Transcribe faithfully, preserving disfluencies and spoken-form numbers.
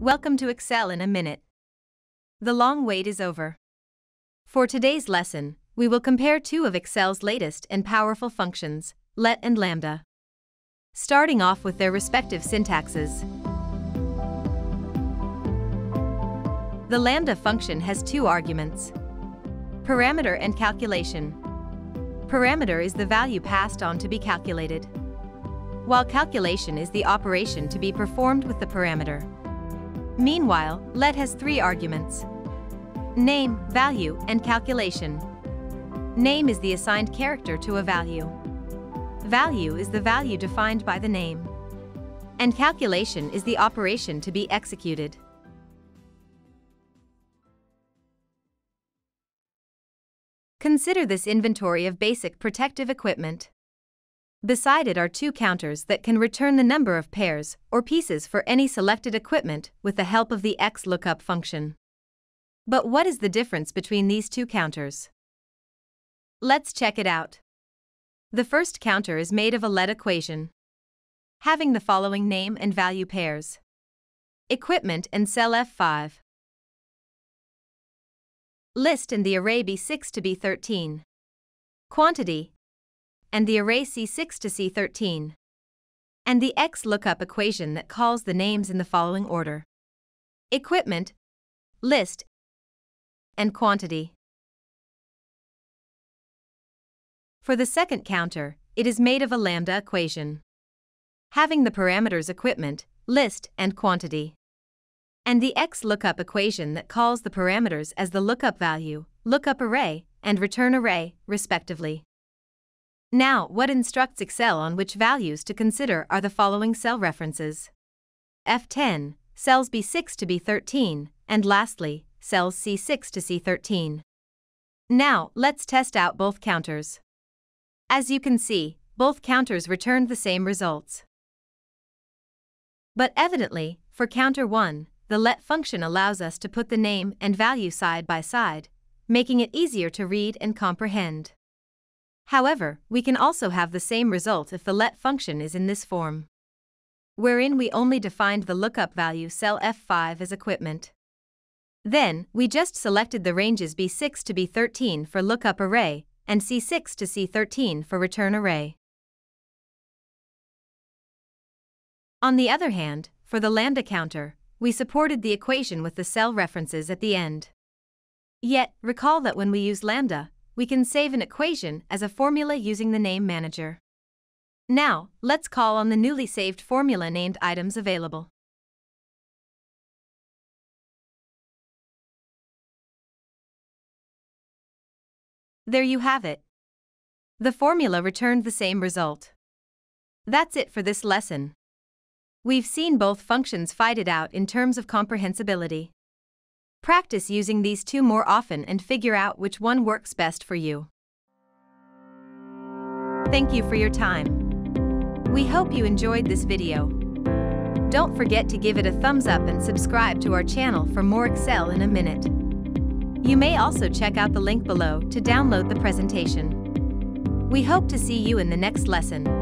Welcome to Excel in a minute. The long wait is over. For today's lesson, we will compare two of Excel's latest and powerful functions, L E T and LAMBDA. Starting off with their respective syntaxes. The LAMBDA function has two arguments: parameter and calculation. Parameter is the value passed on to be calculated, while calculation is the operation to be performed with the parameter. Meanwhile, L E T has three arguments: name, value, and calculation. Name is the assigned character to a value. Value is the value defined by the name. And calculation is the operation to be executed. Consider this inventory of basic protective equipment. Beside it are two counters that can return the number of pairs or pieces for any selected equipment with the help of the X lookup function. But what is the difference between these two counters? Let's check it out. The first counter is made of a L E T equation, having the following name and value pairs: equipment and cell F five, list and the array B six to B thirteen, quantity, and the array C six to C thirteen, and the X lookup equation that calls the names in the following order: equipment, list, and quantity. For the second counter, it is made of a LAMBDA equation, having the parameters equipment, list, and quantity, and the X lookup equation that calls the parameters as the lookup value, lookup array, and return array, respectively. Now, what instructs Excel on which values to consider are the following cell references: F ten, cells B six to B thirteen, and lastly, cells C six to C thirteen. Now, let's test out both counters. As you can see, both counters returned the same results. But evidently, for counter one, the L E T function allows us to put the name and value side by side, making it easier to read and comprehend. However, we can also have the same result if the L E T function is in this form, wherein we only defined the lookup value cell F five as equipment. Then, we just selected the ranges B six to B thirteen for lookup array and C six to C thirteen for return array. On the other hand, for the LAMBDA counter, we supported the equation with the cell references at the end. Yet, recall that when we use LAMBDA, we can save an equation as a formula using the Name Manager. Now, let's call on the newly saved formula named Items Available. There you have it. The formula returned the same result. That's it for this lesson. We've seen both functions fight it out in terms of comprehensibility. Practice using these two more often and figure out which one works best for you. Thank you for your time. We hope you enjoyed this video. Don't forget to give it a thumbs up and subscribe to our channel for more Excel in a minute. You may also check out the link below to download the presentation. We hope to see you in the next lesson.